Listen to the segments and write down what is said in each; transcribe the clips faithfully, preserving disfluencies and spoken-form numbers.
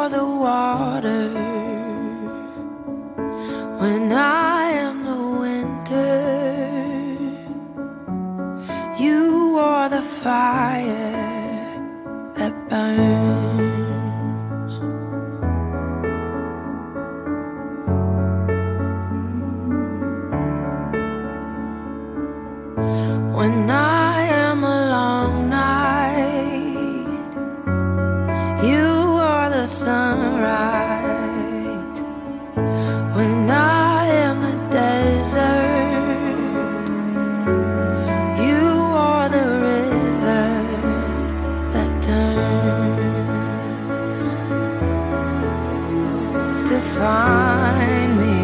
for the water when I am the winter. You are the fire that burns. When I am a long night, you are the sunrise. When I am a desert, you are the river that turns. Define me.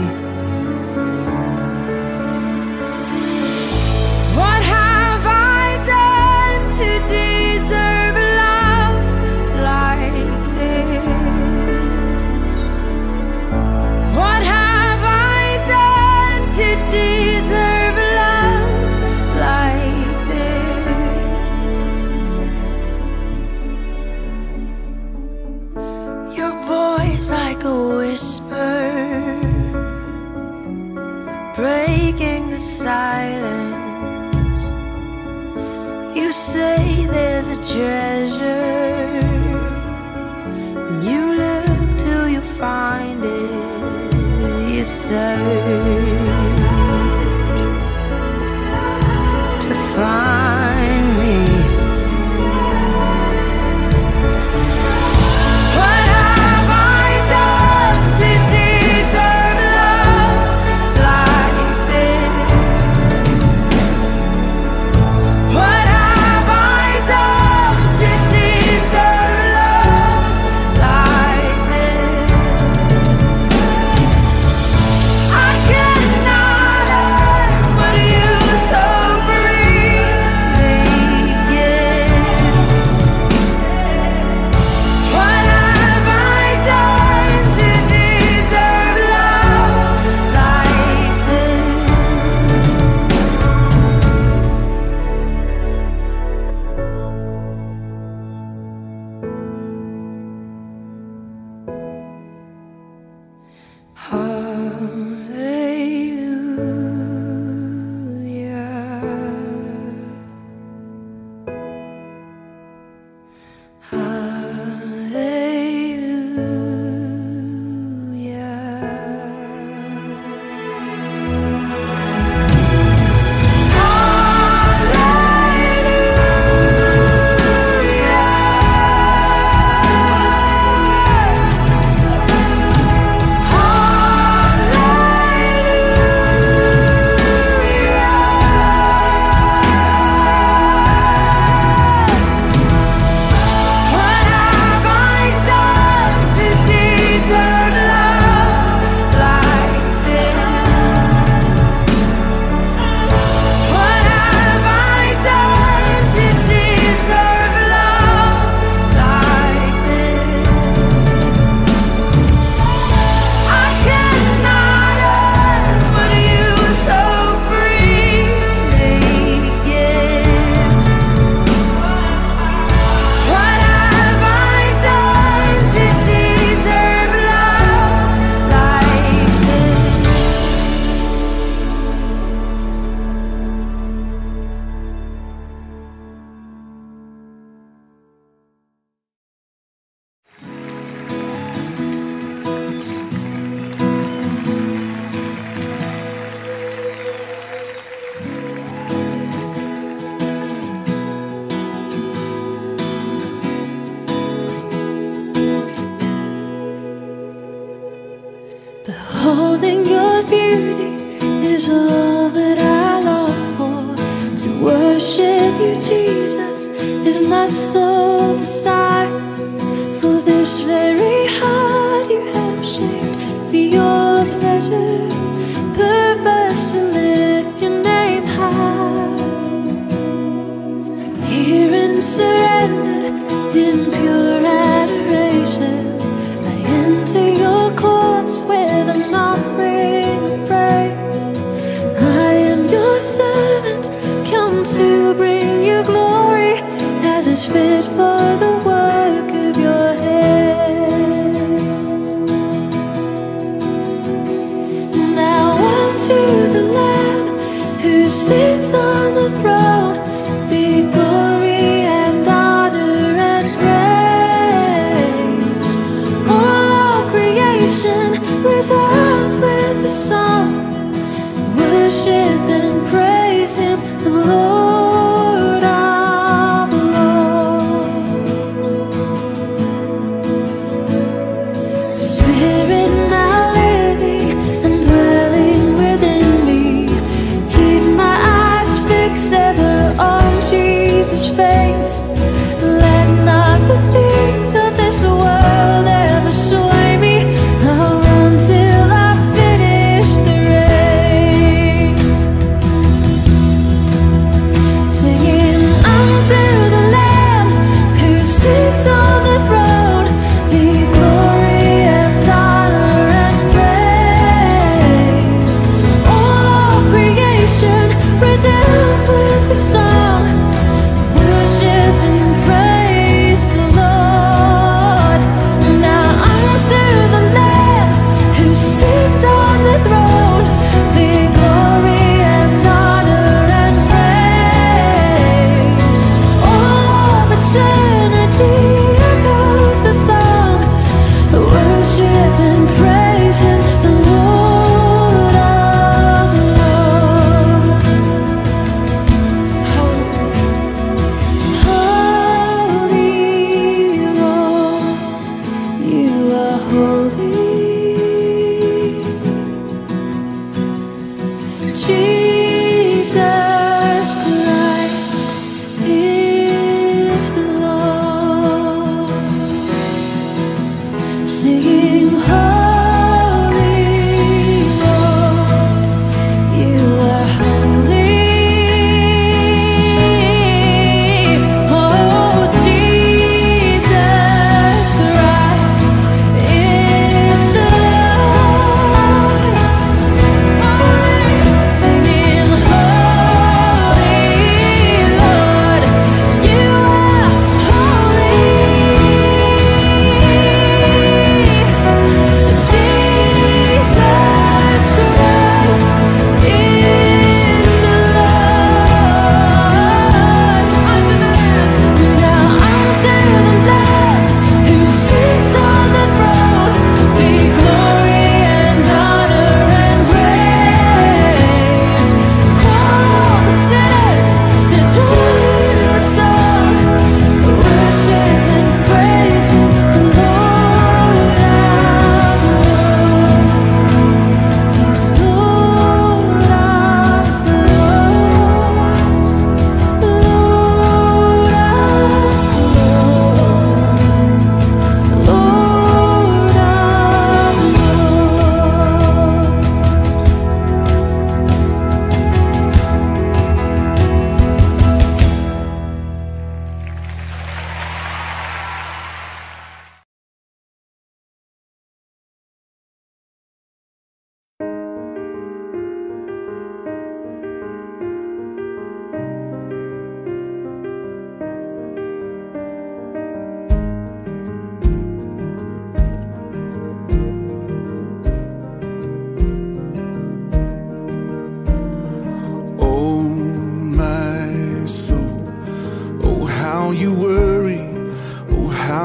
Like a whisper, breaking the silence. You say there's a treasure, and you look till you find it. You search to find me. Beholding your beauty is all that I long for. To worship you, Jesus, is my sole desire. For this very heart you have shaped for your pleasure, purpose to lift your name high. Here in surrender, in pure adoration, I enter your courts with an offering of praise. I am your servant, come to bring you glory as is fit for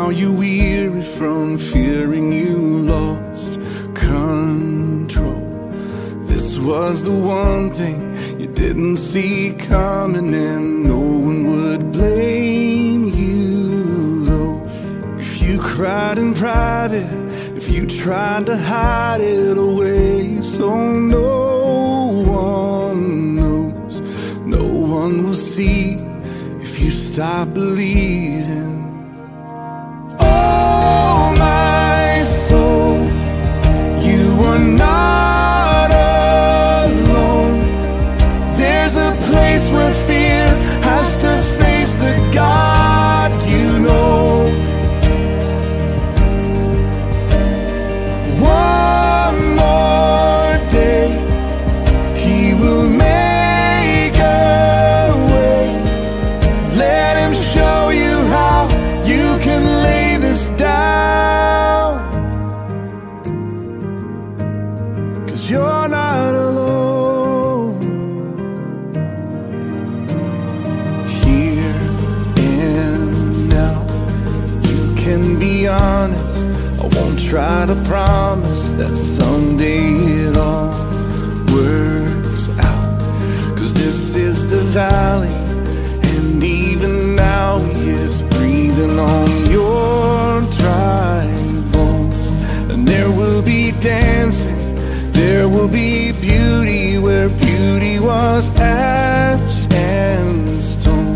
Now you're weary from fearing you lost control. This was the one thing you didn't see coming, and no one would blame you though. If you cried in private, if you tried to hide it away, so no one knows, no one will see if you stop bleeding. Oh my soul, you are not alone. There's a place where fear has to face the God you know. One more day, He will make a way. Let Him show you how you can lay this down, 'cause you're not alone. Here and now, you can be honest. I won't try to promise that someday it all works out, 'cause this is the valley, and even now He is breathing on your dry bones. And there will be dancing, there will be beauty where beauty was ash and stone.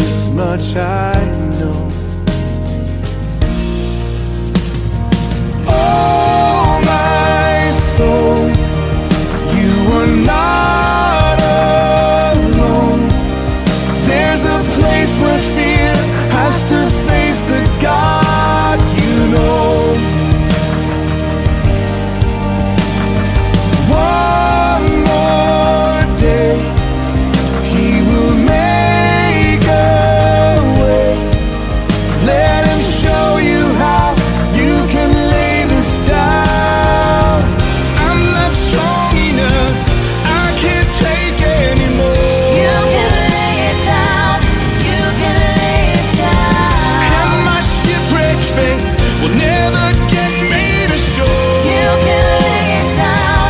This much I know. Oh my soul, you are not alone. There's a place where fear has to face the God you know. One more day, He will make a way. Let Him show you how you can lay this down. I'm not strong enough, I can't take anymore. You can lay it down, you can lay it down. And my shipwrecked faith will never get me to shore. You can lay it down,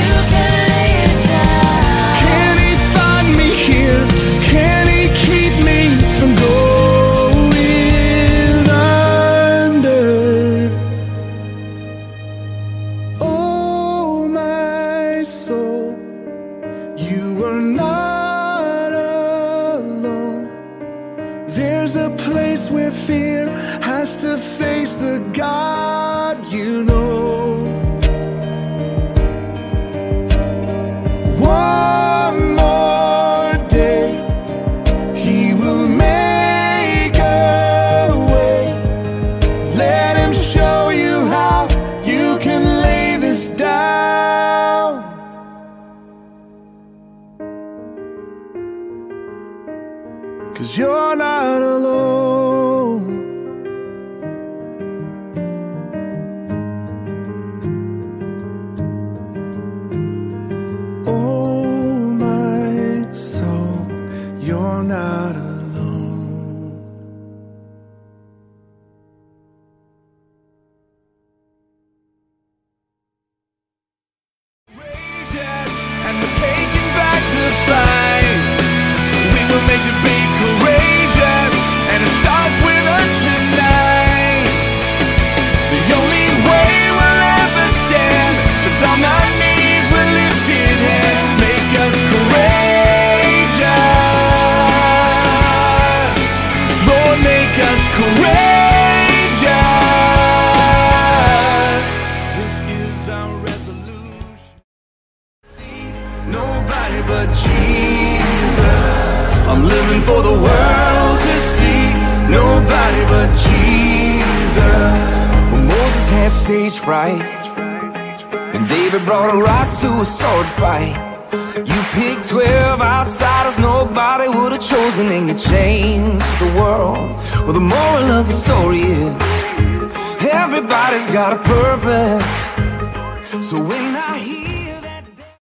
you can lay it down. Can He find me here? Can He keep me from going under? Oh my soul, you are not alone. There's a place where fear has to face the God you know. One more day, He will make a way. Let Him show you how you can lay this down. Cause you're not alone. Oh my soul, you're not alone. And we're taking back the fight. We will make it be courageous, and it starts with us tonight. The only way we'll ever stand is on our knees with lifted hands. Make us courageous, Lord, make us courageous. This is our resolution. Nobody but Jesus. I'm living for the world to see. Nobody but Jesus. When Moses had stage fright, and David brought a rock to a sword fight, you picked twelve outsiders nobody would have chosen, and you changed the world. Well, the moral of the story is everybody's got a purpose. So when I hear that day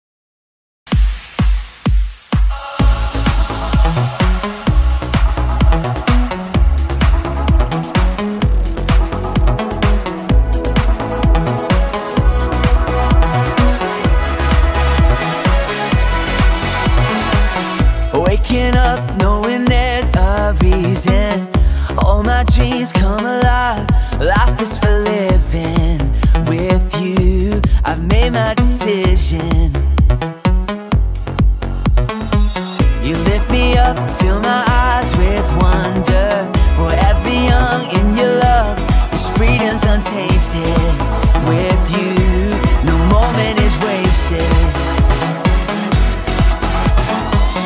just for living with you. I've made my decision. You lift me up, fill my eyes with wonder. Forever young in your love, this freedom's untainted. With you, no moment is wasted.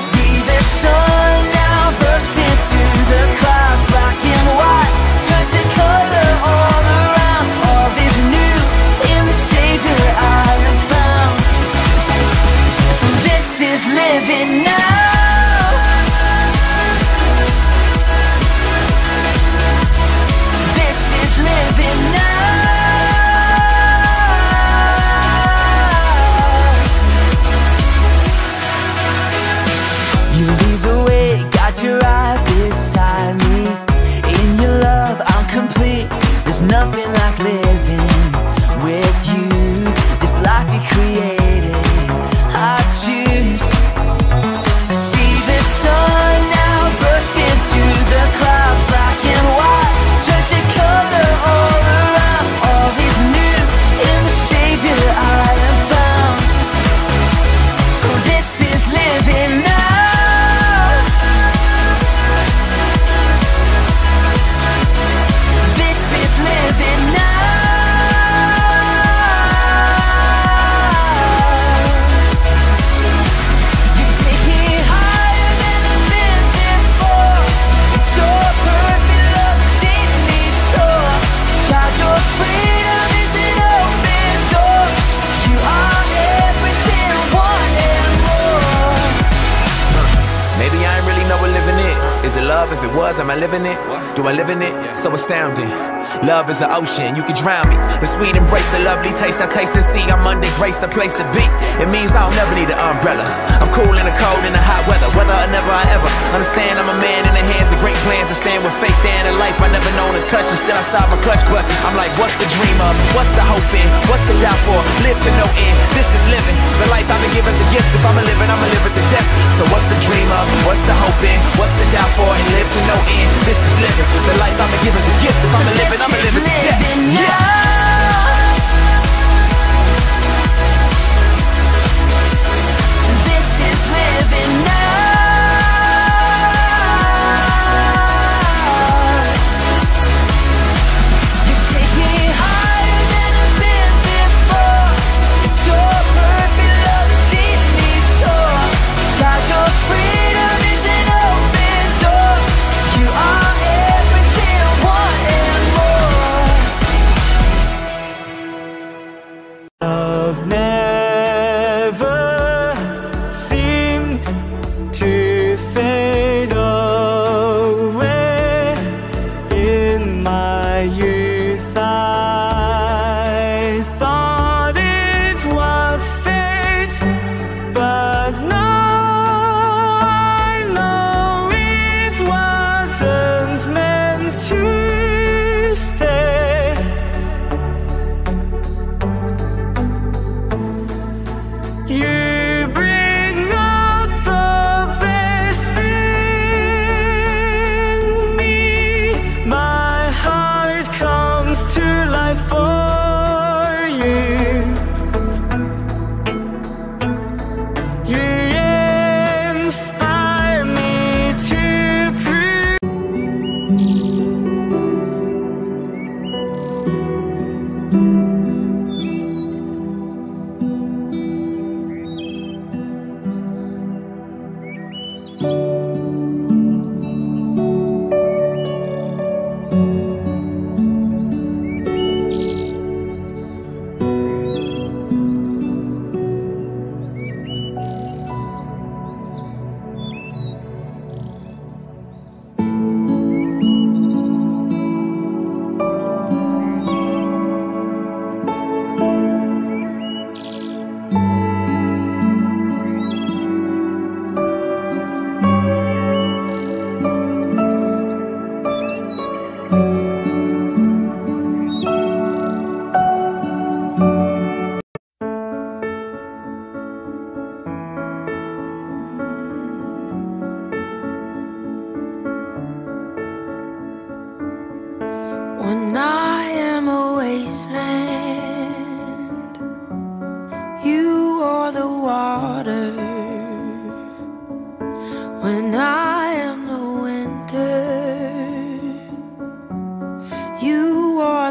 See the sun now bursting through the clouds, black and white turns to color all around. All is new in the Savior I have found. This is living now. You're right beside me. In your love, I'm complete. There's nothing like living with you. This life you created, I choose. See the sun now bursting through the clouds, black and white, turns to color all around. All is new in the Savior I have found. Oh, this is living now. If it was, am I living it? What? Do I live in it? Yeah. So astounding. Love is an ocean, you can drown me. The sweet embrace, the lovely taste, I taste and see. I'm under grace, the place to be. It means I'll never need an umbrella. I'm cool in the cold, in the hot weather. Whether or never I ever understand, I'm a man in the hands of great plans. I stand with faith and a life I never known to touch. And still I saw my clutch, but I'm like, what's the dream of? What's the hope in? What's the doubt for? Live to no end. This is living. The life I've been given is a gift. If I'ma live it, I'ma live it to death. So what's the dream of? What's the hope in? What's the doubt for? And live to no end. This is living. The life I've been given is a gift. If I'ma live it, I'ma live it to death. Yeah.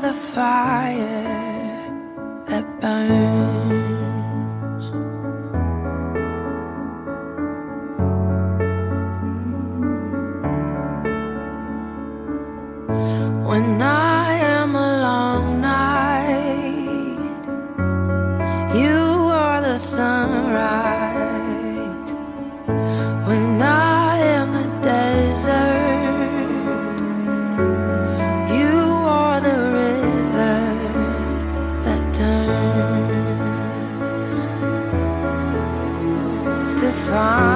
the fire that burns. When I am a long night, you are the sunrise. When I am a desert, ah.